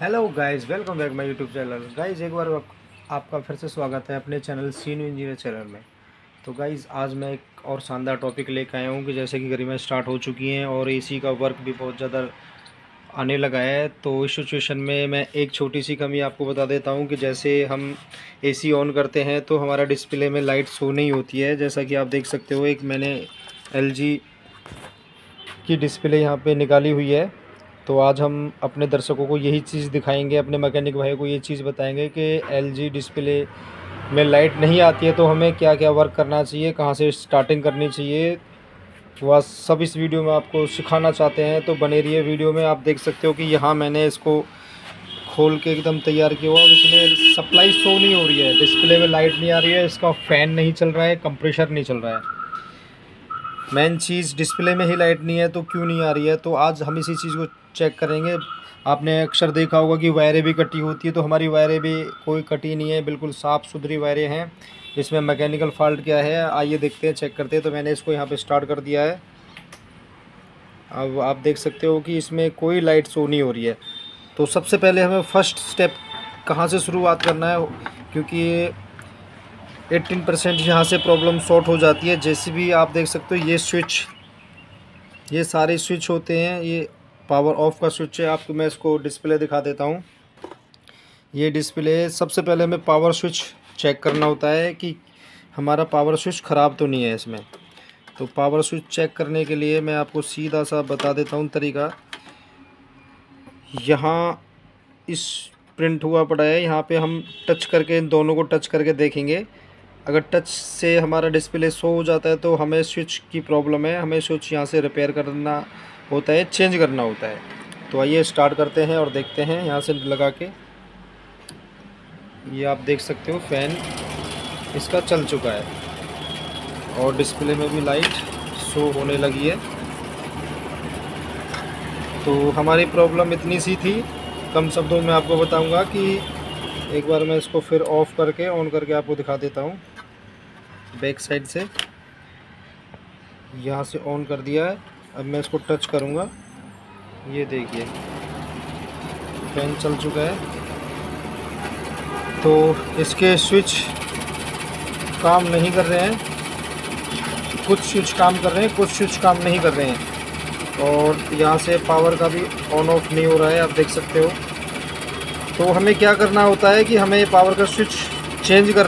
Hello guys, welcome back my YouTube channel. Guys एक बार आपका फिर से स्वागत है अपने चैनल सीनू इंजीनियर चैनल में। तो गाइस आज मैं एक और शानदार टॉपिक लेकर आया हूँ कि जैसे कि गर्मियाँ स्टार्ट हो चुकी हैं और एसी का वर्क भी बहुत ज़्यादा आने लगा है, तो इस सिचुएशन में मैं एक छोटी सी कमी आपको बता देता हूँ कि जैसे हम एसी ऑन करते हैं तो हमारा डिस्प्ले में लाइट शो नहीं होती है। जैसा कि आप देख सकते हो, एक मैंने LG की डिस्प्ले यहाँ पे निकाली हुई है। तो आज हम अपने दर्शकों को यही चीज़ दिखाएंगे, अपने मैकेनिक भाई को ये चीज़ बताएंगे कि LG डिस्प्ले में लाइट नहीं आती है तो हमें क्या क्या वर्क करना चाहिए, कहाँ से स्टार्टिंग करनी चाहिए, वह सब इस वीडियो में आपको सिखाना चाहते हैं। तो बने रहिए वीडियो में। आप देख सकते हो कि यहाँ मैंने इसको खोल के एकदम तैयार किया हुआ, इसमें सप्लाई शो नहीं हो रही है, डिस्प्ले में लाइट नहीं आ रही है, इसका फ़ैन नहीं चल रहा है, कंप्रेसर नहीं चल रहा है। मेन चीज़ डिस्प्ले में ही लाइट नहीं है तो क्यों नहीं आ रही है, तो आज हम इसी चीज़ को चेक करेंगे। आपने अक्सर देखा होगा कि वायरें भी कटी होती है, तो हमारी वायरें भी कोई कटी नहीं है, बिल्कुल साफ़ सुथरी वायरें हैं। इसमें मैकेनिकल फॉल्ट क्या है आइए देखते हैं, चेक करते हैं। तो मैंने इसको यहाँ पे स्टार्ट कर दिया है। अब आप देख सकते हो कि इसमें कोई लाइट शो नहीं हो रही है। तो सबसे पहले हमें फर्स्ट स्टेप कहाँ से शुरुआत करना है, क्योंकि 18% यहाँ से प्रॉब्लम शॉर्ट हो जाती है। जैसे भी आप देख सकते हो, ये सारे स्विच होते हैं, ये पावर ऑफ का स्विच है। आपको मैं इसको डिस्प्ले दिखा देता हूँ। ये डिस्प्ले, सबसे पहले हमें पावर स्विच चेक करना होता है कि हमारा पावर स्विच ख़राब तो नहीं है इसमें। तो पावर स्विच चेक करने के लिए मैं आपको सीधा सा बता देता हूँ तरीका। यहाँ इस प्रिंट हुआ पड़ा है, यहाँ पे हम टच करके, इन दोनों को टच करके देखेंगे। अगर टच से हमारा डिस्प्ले शो हो जाता है तो हमें स्विच की प्रॉब्लम है, हमें स्विच यहाँ से रिपेयर करना होता है, चेंज करना होता है। तो आइए स्टार्ट करते हैं और देखते हैं। यहाँ से लगा के ये आप देख सकते हो फ़ैन इसका चल चुका है और डिस्प्ले में भी लाइट शो होने लगी है। तो हमारी प्रॉब्लम इतनी सी थी, कम शब्दों में आपको बताऊंगा। कि एक बार मैं इसको फिर ऑफ़ करके ऑन करके आपको दिखा देता हूँ। बैक साइड से यहाँ से ऑन कर दिया है। अब मैं इसको टच करूँगा, ये देखिए फैन चल चुका है। तो इसके स्विच काम नहीं कर रहे हैं, कुछ स्विच काम कर रहे हैं, कुछ स्विच काम नहीं कर रहे हैं। और यहाँ से पावर का भी ऑन ऑफ नहीं हो रहा है, आप देख सकते हो। तो हमें क्या करना होता है कि हमें पावर का स्विच चेंज कर